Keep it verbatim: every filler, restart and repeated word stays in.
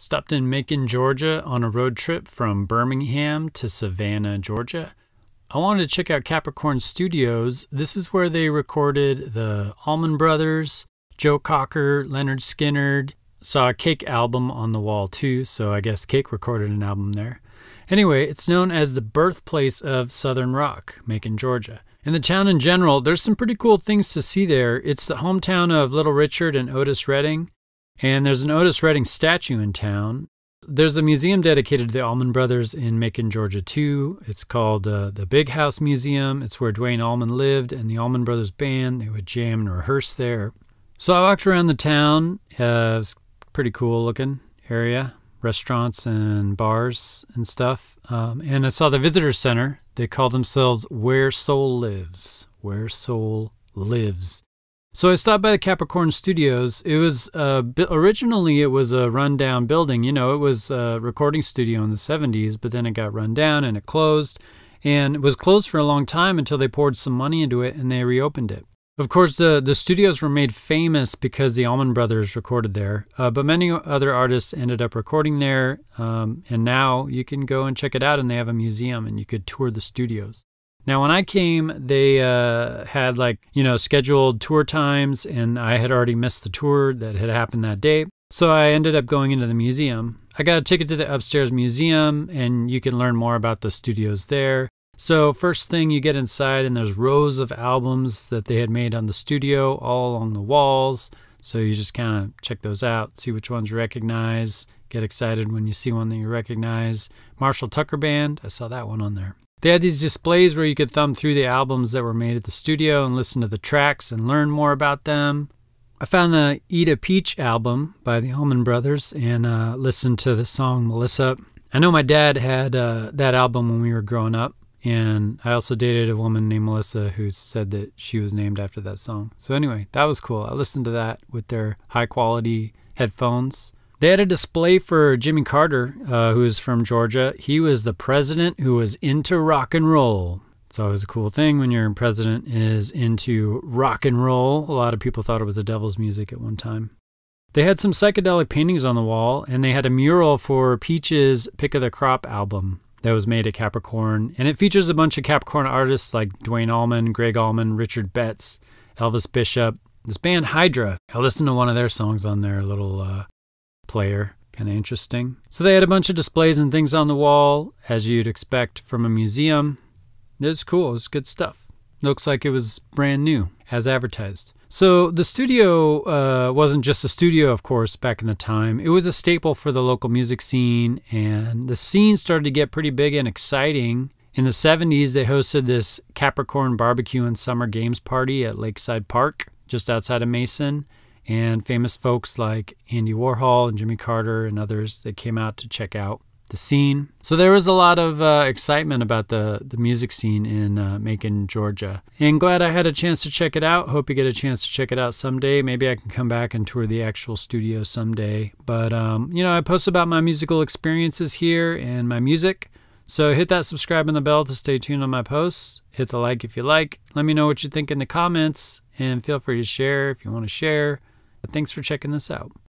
Stopped in Macon, Georgia on a road trip from Birmingham to Savannah, Georgia. I wanted to check out Capricorn Studios. This is where they recorded the Allman Brothers, Joe Cocker, Leonard Skynyrd. Saw a Cake album on the wall too, so I guess Cake recorded an album there. Anyway, it's known as the birthplace of Southern rock, Macon, Georgia. And the town in general, there's some pretty cool things to see there. It's the hometown of Little Richard and Otis Redding. And there's an Otis Redding statue in town. There's a museum dedicated to the Allman Brothers in Macon, Georgia, too. It's called uh, the Big House Museum. It's where Duane Allman lived and the Allman Brothers Band. They would jam and rehearse there. So I walked around the town. Uh, it's pretty cool looking area. Restaurants and bars and stuff. Um, and I saw the visitor center. They call themselves Where Soul Lives. Where Soul Lives. So I stopped by the Capricorn Studios. It was, uh, originally it was a rundown building. You know, it was a recording studio in the seventies, but then it got run down and it closed. And it was closed for a long time until they poured some money into it and they reopened it. Of course, the, the studios were made famous because the Allman Brothers recorded there, uh, but many other artists ended up recording there, um, and now you can go and check it out, and they have a museum, and you could tour the studios. Now, when I came, they uh, had, like, you know, scheduled tour times, and I had already missed the tour that had happened that day, so I ended up going into the museum. I got a ticket to the upstairs museum, and you can learn more about the studios there. So first thing, you get inside and there's rows of albums that they had made on the studio all along the walls. So you just kind of check those out, see which ones you recognize, get excited when you see one that you recognize. Marshall Tucker Band, I saw that one on there. They had these displays where you could thumb through the albums that were made at the studio and listen to the tracks and learn more about them. I found the Eat a Peach album by the Allman Brothers and uh, listened to the song Melissa. I know my dad had uh, that album when we were growing up. And I also dated a woman named Melissa who said that she was named after that song. So anyway, that was cool. I listened to that with their high-quality headphones. They had a display for Jimmy Carter, uh, who is from Georgia. He was the president who was into rock and roll. It's always a cool thing when your president is into rock and roll. A lot of people thought it was the devil's music at one time. They had some psychedelic paintings on the wall, and they had a mural for Peach's Pick of the Crop album that was made at Capricorn, and it features a bunch of Capricorn artists like Duane Allman, Greg Allman, Richard Betts, Elvis Bishop, this band Hydra. I listened to one of their songs on their little uh, player, kind of interesting. So they had a bunch of displays and things on the wall, as you'd expect from a museum. It's cool, it's good stuff. Looks like it was brand new, as advertised. So the studio uh, wasn't just a studio, of course, back in the time. It was a staple for the local music scene, and the scene started to get pretty big and exciting. In the seventies, they hosted this Capricorn Barbecue and Summer Games Party at Lakeside Park, just outside of Mason, and famous folks like Andy Warhol and Jimmy Carter and others that came out to check out the scene. So there was a lot of uh, excitement about the, the music scene in uh, Macon, Georgia. And glad I had a chance to check it out. Hope you get a chance to check it out someday. Maybe I can come back and tour the actual studio someday. But, um, you know, I post about my musical experiences here and my music. So hit that subscribe and the bell to stay tuned on my posts. Hit the like if you like. Let me know what you think in the comments. And feel free to share if you want to share. But thanks for checking this out.